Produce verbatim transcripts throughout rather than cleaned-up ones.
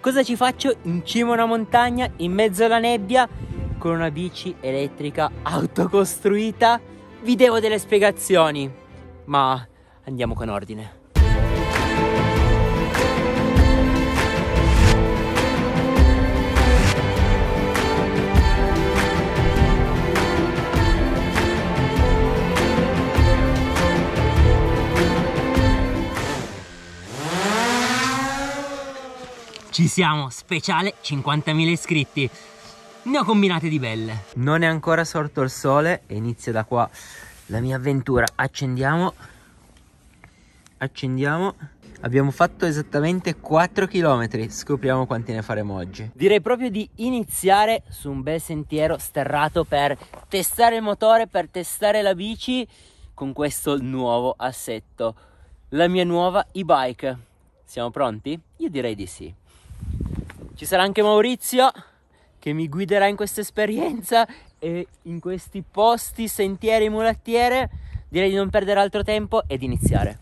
Cosa ci faccio in cima a una montagna, in mezzo alla nebbia, con una bici elettrica autocostruita? Vi devo delle spiegazioni, ma andiamo con ordine. Ci siamo, speciale cinquantamila iscritti. Ne ho combinate di belle. Non è ancora sorto il sole e inizia da qua la mia avventura. Accendiamo. Accendiamo. Abbiamo fatto esattamente quattro chilometri. Scopriamo quanti ne faremo oggi. Direi proprio di iniziare su un bel sentiero sterrato per testare il motore, per testare la bici con questo nuovo assetto. La mia nuova e-bike. Siamo pronti? Io direi di sì. Ci sarà anche Maurizio che mi guiderà in questa esperienza e in questi posti, sentieri, mulattiere. Direi di non perdere altro tempo ed iniziare.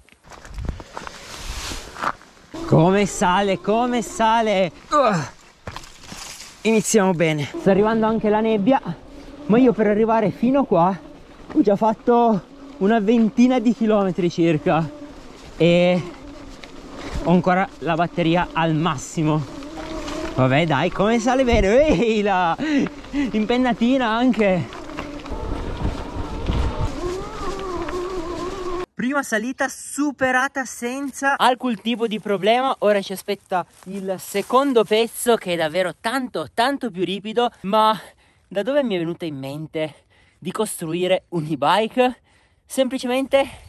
Come sale, come sale! Uh, iniziamo bene. Sta arrivando anche la nebbia, ma io per arrivare fino qua ho già fatto una ventina di chilometri circa e ho ancora la batteria al massimo. Vabbè dai, come sale bene, ehi là, in pennatina anche. Prima salita superata senza alcun tipo di problema, ora ci aspetta il secondo pezzo che è davvero tanto, tanto più ripido. Ma da dove mi è venuta in mente di costruire un e-bike? Semplicemente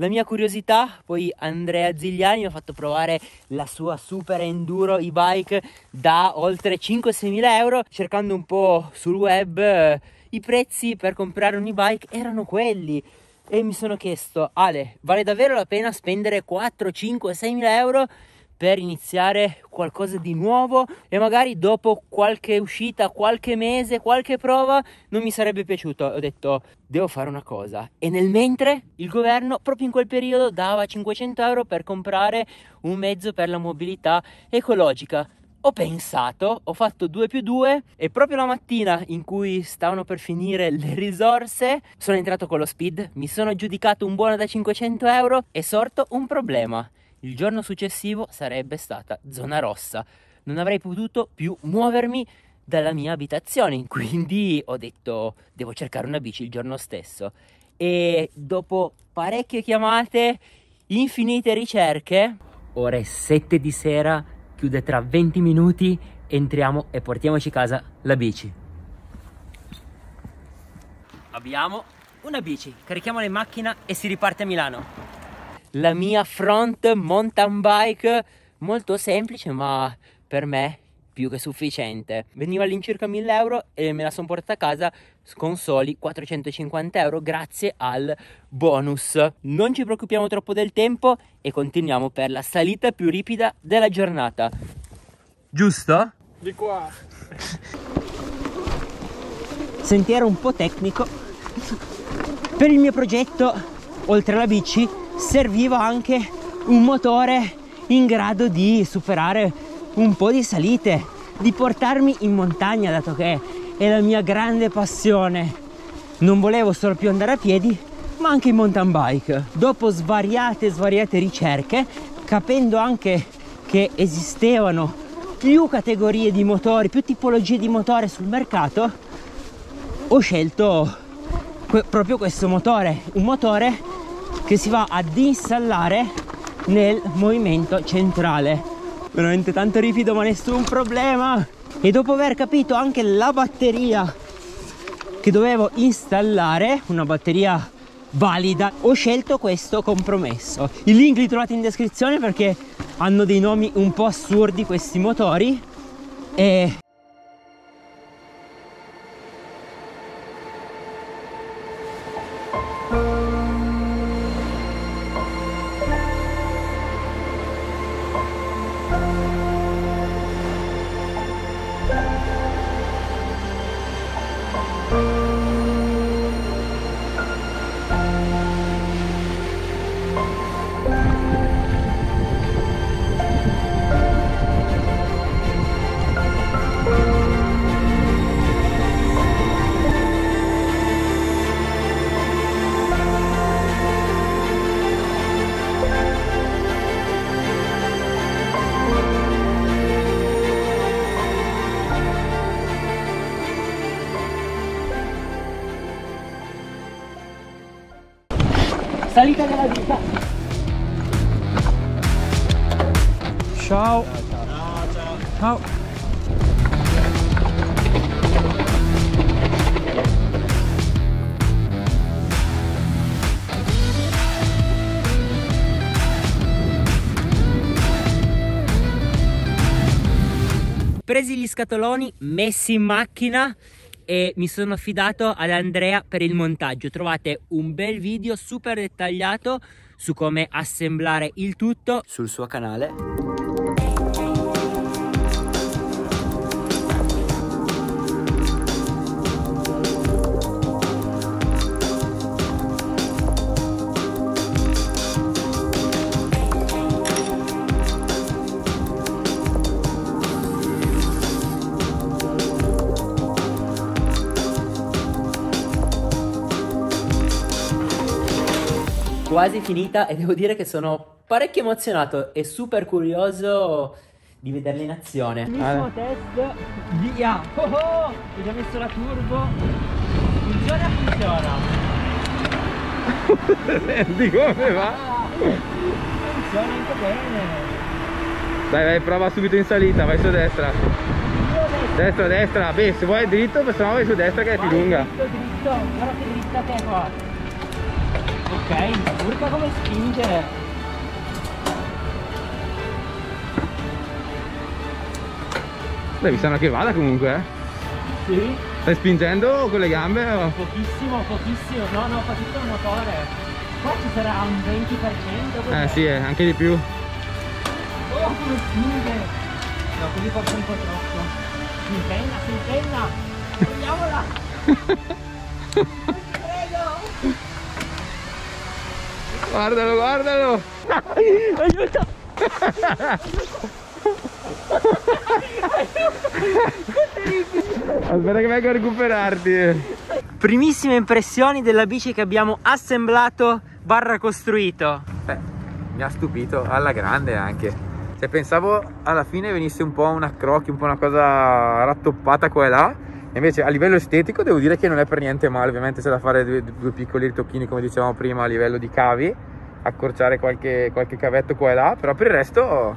la mia curiosità, poi Andrea Ziliani mi ha fatto provare la sua super enduro e-bike da oltre cinque seimila euro. Cercando un po' sul web, eh, i prezzi per comprare un e-bike erano quelli. E mi sono chiesto, Ale, vale davvero la pena spendere quattro, cinque, seimila euro per iniziare qualcosa di nuovo? E magari dopo qualche uscita, qualche mese, qualche prova, non mi sarebbe piaciuto. Ho detto, devo fare una cosa. E nel mentre il governo proprio in quel periodo dava cinquecento euro per comprare un mezzo per la mobilità ecologica. Ho pensato, ho fatto due più due e proprio la mattina in cui stavano per finire le risorse sono entrato con lo Speed, mi sono aggiudicato un buono da cinquecento euro e è sorto un problema. Il giorno successivo sarebbe stata zona rossa, non avrei potuto più muovermi dalla mia abitazione, quindi ho detto devo cercare una bici il giorno stesso. E dopo parecchie chiamate, infinite ricerche, ore sette di sera, chiude tra venti minuti, entriamo e portiamoci a casa la bici. Abbiamo una bici, carichiamola in macchina e si riparte a Milano. La mia front mountain bike, molto semplice ma per me più che sufficiente. Veniva all'incirca mille euro e me la sono portata a casa con soli quattrocentocinquanta euro grazie al bonus. Non ci preoccupiamo troppo del tempo e continuiamo per la salita più ripida della giornata. Giusto? Di qua. Sentiero un po' tecnico. Per il mio progetto, oltre alla bici, serviva anche un motore in grado di superare un po' di salite, di portarmi in montagna, dato che è la mia grande passione. Non volevo solo più andare a piedi, ma anche in mountain bike. Dopo svariate e svariate ricerche, capendo anche che esistevano più categorie di motori, più tipologie di motore sul mercato, ho scelto que- proprio questo motore, un motore che si va ad installare nel movimento centrale. Veramente tanto ripido, ma nessun problema. E dopo aver capito anche la batteria che dovevo installare, una batteria valida, ho scelto questo compromesso. I link li trovate in descrizione perché hanno dei nomi un po' assurdi questi motori. E salita della vita. Ciao. Ciao, ciao. Ciao. Presi gli scatoloni, messi in macchina e mi sono affidato ad Andrea per il montaggio. Trovate un bel video super dettagliato su come assemblare il tutto sul suo canale. Quasi finita e devo dire che sono parecchio emozionato e super curioso di vederla in azione. Ultimo test, via! Oh oh! Ho già messo la turbo. Funziona, funziona. Di come va? Funziona anche bene. Dai, vai, prova subito in salita, vai su destra. Destra, destra. Beh, se vuoi dritto, se no vai su destra che è più lunga. Dritto, dritto. Guarda che dritta te qua. Ok, urca come spingere. Beh, mi sembra che vada comunque, eh? Sì. Stai spingendo con le gambe o? Pochissimo, pochissimo. No, no, fa tutto il motore. Qua ci sarà un venti per cento. Eh sì, eh, anche di più. Oh, come spinge. No, così forse un po' troppo. Si impenna, si impenna. Vediamola. Guardalo, guardalo! Aiuto! Aiuto! Aspetta che vengo a recuperarti! Primissime impressioni della bici che abbiamo assemblato barra costruito. Beh, mi ha stupito alla grande anche. Cioè, pensavo alla fine venisse un po' un accrocchio, un po' una cosa rattoppata qua e là. Invece a livello estetico devo dire che non è per niente male. Ovviamente c'è da fare due, due piccoli ritocchini, come dicevamo prima, a livello di cavi, accorciare qualche, qualche cavetto qua e là, però per il resto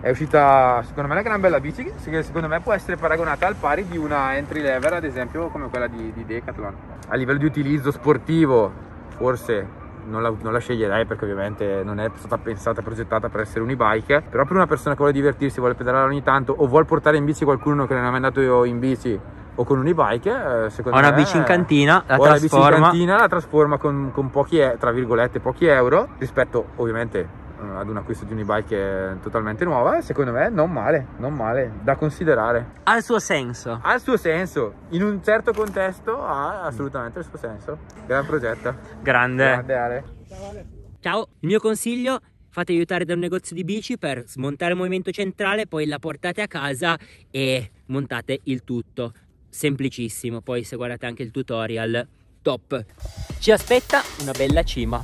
è uscita secondo me una gran bella bici che secondo me può essere paragonata al pari di una entry lever, ad esempio come quella di, di Decathlon. A livello di utilizzo sportivo forse non la, non la sceglierei, perché ovviamente non è stata pensata, progettata per essere unibike, però per una persona che vuole divertirsi, vuole pedalare ogni tanto o vuole portare in bici qualcuno che non è mai andato io in bici o con unibike, secondo me. Ho una bici in cantina, la trasforma. Ho una bici in cantina, la trasforma con, con pochi, tra virgolette, pochi euro, rispetto ovviamente ad un acquisto di unibike totalmente nuova. Secondo me non male, non male, da considerare. Ha il suo senso. Ha il suo senso, in un certo contesto ha assolutamente il suo senso. Gran progetto. Grande. Grande Ale. Ciao, il mio consiglio: fate aiutare da un negozio di bici per smontare il movimento centrale, poi la portate a casa e montate il tutto. Semplicissimo, poi se guardate anche il tutorial, top. Ci aspetta una bella cima.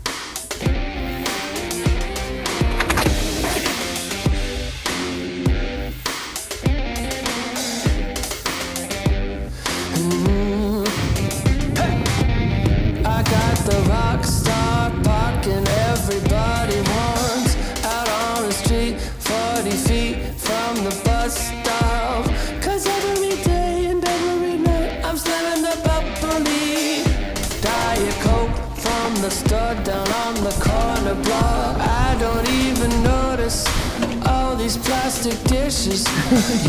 Mm-hmm. Hey! I got the rock star parking everybody wants out on the street, forty feet from the bus stop. Stood down on the corner block. I don't even notice all these plastic dishes.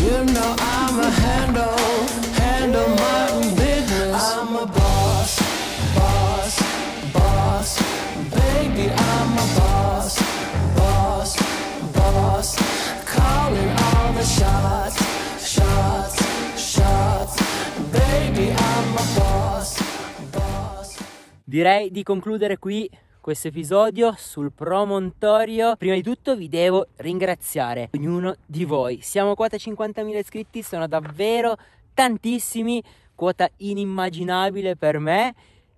You know I'm a handle, handle my own business. I'm a boss, boss, boss. Baby, I'm a boss, boss, boss. Calling all the shots, shots, shots. Baby, I'm a boss. Direi di concludere qui questo episodio sul promontorio. Prima di tutto vi devo ringraziare ognuno di voi. Siamo quota cinquantamila iscritti, sono davvero tantissimi, quota inimmaginabile per me,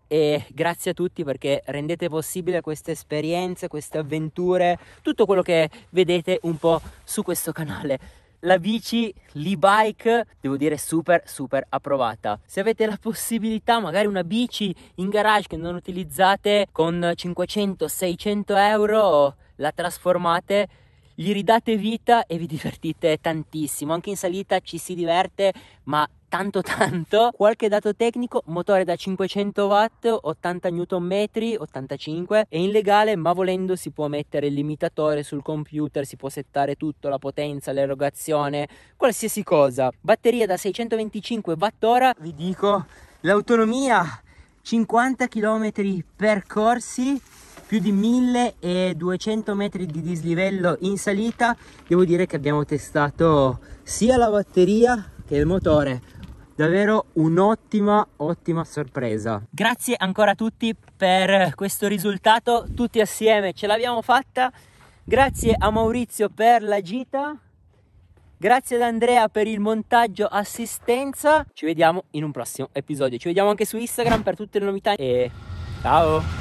e grazie a tutti perché rendete possibile queste esperienze, queste avventure, tutto quello che vedete un po' su questo canale. la bici, l'e-bike, devo dire super super approvata. Se avete la possibilità, magari una bici in garage che non utilizzate, con cinquecento seicento euro la trasformate, gli ridate vita e vi divertite tantissimo. Anche in salita ci si diverte, ma tanto tanto. Qualche dato tecnico: motore da cinquecento watt, ottanta newton metri, ottantacinque, è illegale, ma volendo si può mettere il limitatore sul computer, si può settare tutto, la potenza, l'erogazione, qualsiasi cosa. Batteria da seicentoventicinque watt ora, vi dico, l'autonomia cinquanta chilometri percorsi, più di milleduecento metri di dislivello in salita. Devo dire che abbiamo testato sia la batteria che il motore, davvero un'ottima ottima sorpresa. Grazie ancora a tutti per questo risultato, tutti assieme ce l'abbiamo fatta. Grazie a Maurizio per la gita, grazie ad Andrea per il montaggio assistenza. Ci vediamo in un prossimo episodio, ci vediamo anche su Instagram per tutte le novità e ciao.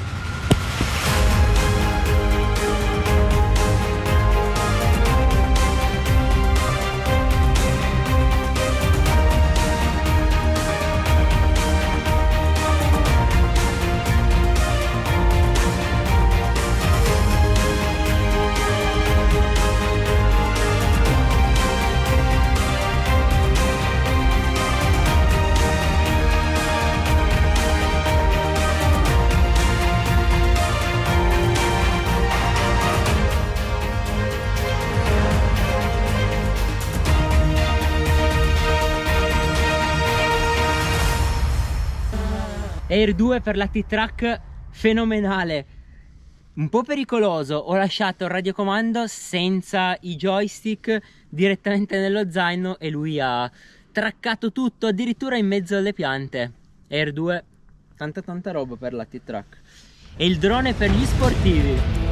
Air due per la T-Track, fenomenale, un po' pericoloso, ho lasciato il radiocomando senza i joystick direttamente nello zaino e lui ha traccato tutto addirittura in mezzo alle piante. Air due, tanta tanta roba per la T-Track. E il drone per gli sportivi.